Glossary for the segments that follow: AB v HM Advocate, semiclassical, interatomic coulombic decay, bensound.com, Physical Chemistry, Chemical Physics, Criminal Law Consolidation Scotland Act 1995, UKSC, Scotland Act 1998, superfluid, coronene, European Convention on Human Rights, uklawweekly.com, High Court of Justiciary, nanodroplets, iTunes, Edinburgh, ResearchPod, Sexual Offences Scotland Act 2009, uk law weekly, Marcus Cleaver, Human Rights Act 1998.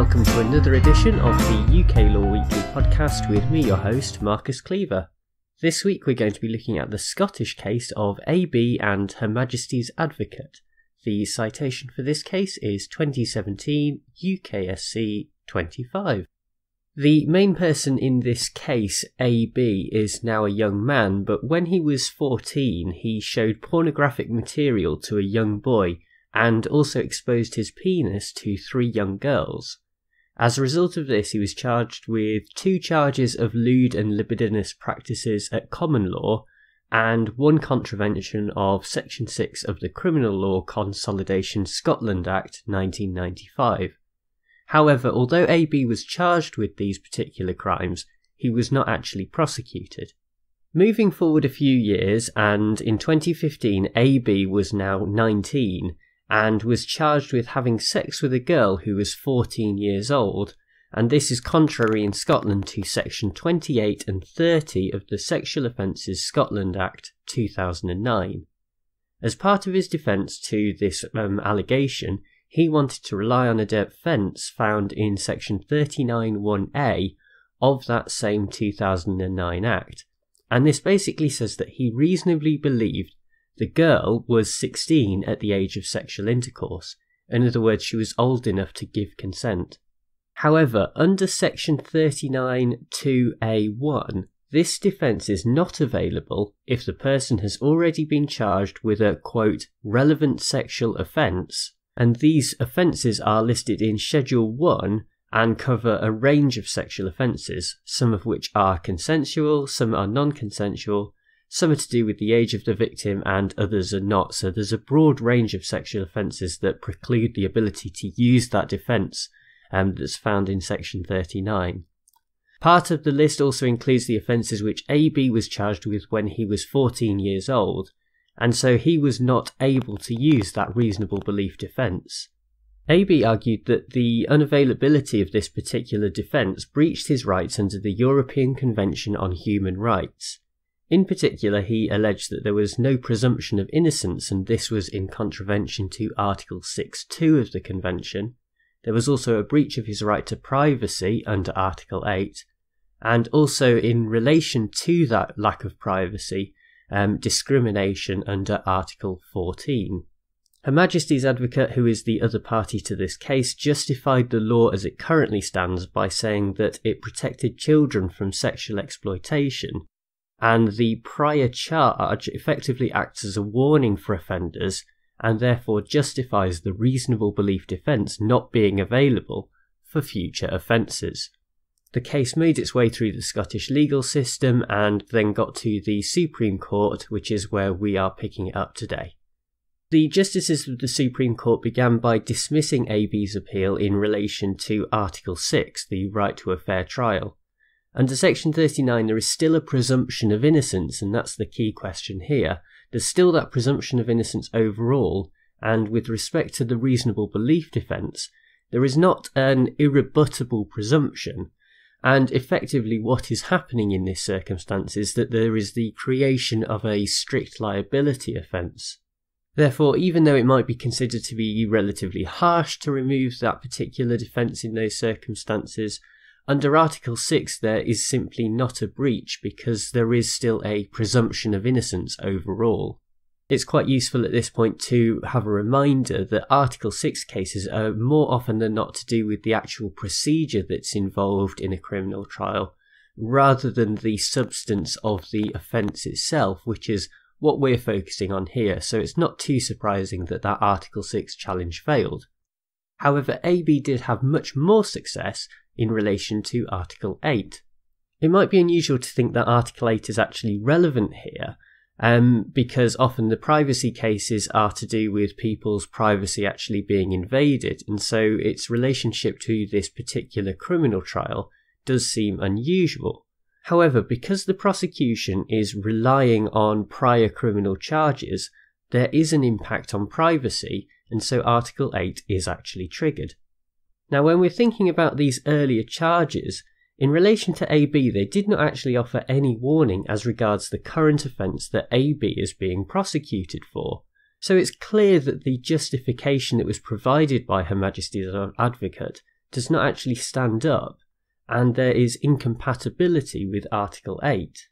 welcome to another edition of the UK Law Weekly podcast with me, your host, Marcus Cleaver. This week we're going to be looking at the Scottish case of AB and Her Majesty's Advocate. The citation for this case is 2017 UKSC 25. The main person in this case, AB, is now a young man, but when he was 14 he showed pornographic material to a young boy and also exposed his penis to 3 young girls. As a result of this, he was charged with 2 charges of lewd and libidinous practices at common law, and 1 contravention of Section 6 of the Criminal Law Consolidation Scotland Act 1995. However, although AB was charged with these particular crimes, he was not actually prosecuted. Moving forward a few years, and in 2015 AB was now 19, and was charged with having sex with a girl who was 14 years old, and this is contrary in Scotland to section 28 and 30 of the Sexual Offences Scotland Act 2009. As part of his defence to this allegation, he wanted to rely on a defence found in section 39(1)A of that same 2009 Act, and this basically says that he reasonably believed the girl was 16 at the age of sexual intercourse. In other words, she was old enough to give consent. However, under section 39(2)A1, this defence is not available if the person has already been charged with a, quote, relevant sexual offence, and these offences are listed in Schedule 1 and cover a range of sexual offences, some of which are consensual, some are non-consensual, some are to do with the age of the victim and others are not, so there's a broad range of sexual offences that preclude the ability to use that defence that's found in section 39. Part of the list also includes the offences which AB was charged with when he was 14 years old, and so he was not able to use that reasonable belief defence. AB argued that the unavailability of this particular defence breached his rights under the European Convention on Human Rights. In particular, he alleged that there was no presumption of innocence, and this was in contravention to Article 6(2) of the Convention. There was also a breach of his right to privacy under Article 8, and also in relation to that lack of privacy, discrimination under Article 14. Her Majesty's Advocate, who is the other party to this case, justified the law as it currently stands by saying that it protected children from sexual exploitation, and the prior charge effectively acts as a warning for offenders and therefore justifies the reasonable belief defence not being available for future offences. The case made its way through the Scottish legal system and then got to the Supreme Court, which is where we are picking it up today. The Justices of the Supreme Court began by dismissing AB's appeal in relation to Article 6, the right to a fair trial. Under section 39 there is still a presumption of innocence, and that's the key question here. There's still that presumption of innocence overall, and with respect to the reasonable belief defence, there is not an irrebuttable presumption, and effectively what is happening in this circumstance is that there is the creation of a strict liability offence. Therefore, even though it might be considered to be relatively harsh to remove that particular defence in those circumstances, under Article 6 there is simply not a breach because there is still a presumption of innocence overall. It's quite useful at this point to have a reminder that Article 6 cases are more often than not to do with the actual procedure that's involved in a criminal trial rather than the substance of the offence itself, which is what we're focusing on here, so it's not too surprising that that Article 6 challenge failed. However, AB did have much more success in relation to Article 8. It might be unusual to think that Article 8 is actually relevant here, because often the privacy cases are to do with people's privacy actually being invaded, and so its relationship to this particular criminal trial does seem unusual. However, because the prosecution is relying on prior criminal charges, there is an impact on privacy, and so Article 8 is actually triggered. Now, when we're thinking about these earlier charges, in relation to AB, they did not actually offer any warning as regards the current offence that AB is being prosecuted for. So it's clear that the justification that was provided by Her Majesty's Advocate does not actually stand up, and there is incompatibility with Article 8.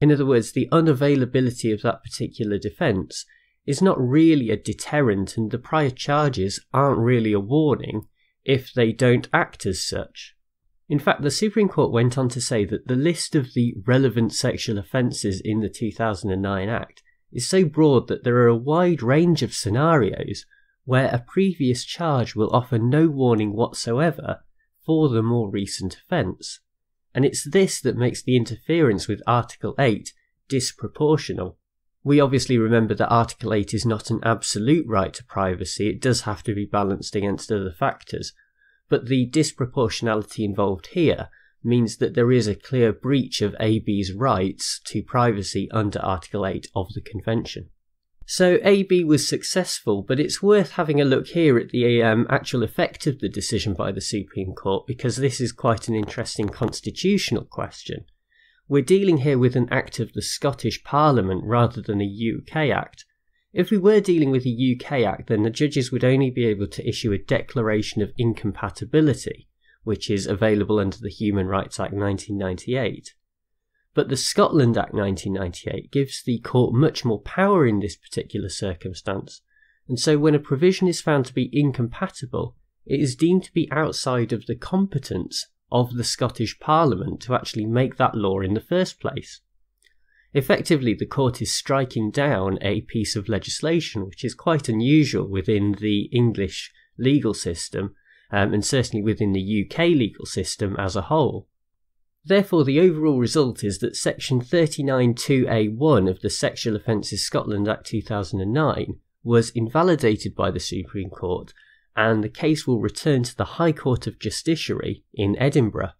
In other words, the unavailability of that particular defence is not really a deterrent, and the prior charges aren't really a warning if they don't act as such. In fact, the Supreme Court went on to say that the list of the relevant sexual offences in the 2009 Act is so broad that there are a wide range of scenarios where a previous charge will offer no warning whatsoever for the more recent offence. And it's this that makes the interference with Article 8 disproportional. We obviously remember that Article 8 is not an absolute right to privacy, it does have to be balanced against other factors. But the disproportionality involved here means that there is a clear breach of AB's rights to privacy under Article 8 of the Convention. So AB was successful, but it's worth having a look here at the actual effect of the decision by the Supreme Court, because this is quite an interesting constitutional question. We're dealing here with an act of the Scottish Parliament rather than a UK Act. If we were dealing with a UK Act, then the judges would only be able to issue a declaration of incompatibility, which is available under the Human Rights Act 1998. But the Scotland Act 1998 gives the court much more power in this particular circumstance, and so when a provision is found to be incompatible, it is deemed to be outside of the competence of the Scottish Parliament to actually make that law in the first place. Effectively, the court is striking down a piece of legislation, which is quite unusual within the English legal system, and certainly within the UK legal system as a whole. Therefore, the overall result is that section 39(2)(a)(1) of the Sexual Offences Scotland Act 2009 was invalidated by the Supreme Court, and the case will return to the High Court of Justiciary in Edinburgh.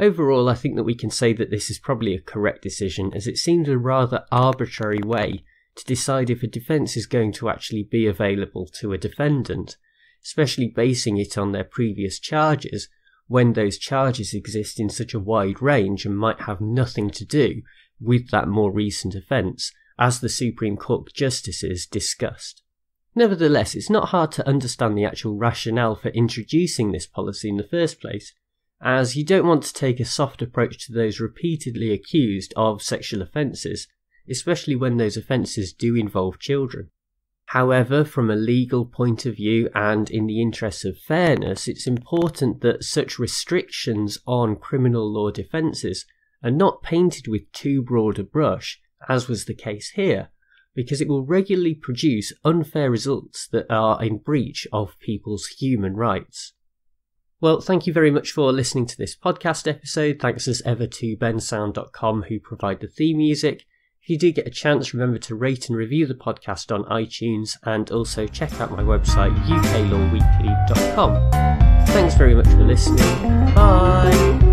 Overall, I think that we can say that this is probably a correct decision, as it seems a rather arbitrary way to decide if a defence is going to actually be available to a defendant, especially basing it on their previous charges, when those charges exist in such a wide range and might have nothing to do with that more recent offence, as the Supreme Court justices discussed. Nevertheless, it's not hard to understand the actual rationale for introducing this policy in the first place, as you don't want to take a soft approach to those repeatedly accused of sexual offences, especially when those offences do involve children. However, from a legal point of view and in the interests of fairness, it's important that such restrictions on criminal law defences are not painted with too broad a brush, as was the case here, because it will regularly produce unfair results that are in breach of people's human rights. Well, thank you very much for listening to this podcast episode. Thanks as ever to bensound.com, who provide the theme music. If you do get a chance, remember to rate and review the podcast on iTunes, and also check out my website, uklawweekly.com. Thanks very much for listening. Bye!